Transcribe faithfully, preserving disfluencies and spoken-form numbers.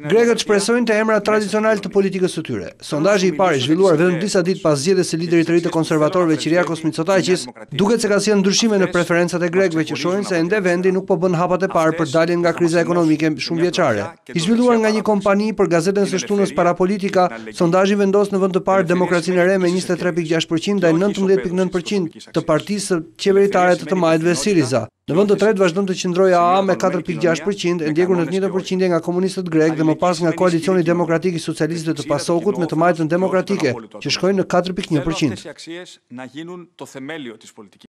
Grekët shpresojnë të emrat tradicional të politikës së tyre. Sondazhi i parë i zhvilluar vetëm disa ditë pas zgjedhjes së liderit të ri të konservatorëve Kyriakos Mitsotakis duket se ka sjellë ndryshime në preferencat e grekëve që shohin se ende vendi nuk po bën hapat e parë për daljen nga kriza ekonomike shumë vjeçare. I zhvilluar nga një kompani për gazetën së shtunës Parapolitika, sondazhi vendos në vend të parë Demokracinë e Re me njëzet e tre pikë gjashtë përqind ndaj nëntëmbëdhjetë pikë nëntë përqind të partisë qeveritare të të majtëve Syriza. Në vend të tretë vazhdon të qëndrojë A A me katër pikë gjashtë përqind, e ndjekur në të njëjtën përqindje nga komunistët grek dhe më pas nga koalicioni demokratik i socialistëve të pasokut me të majtën demokratike, që shkojnë në katër pikë një përqind.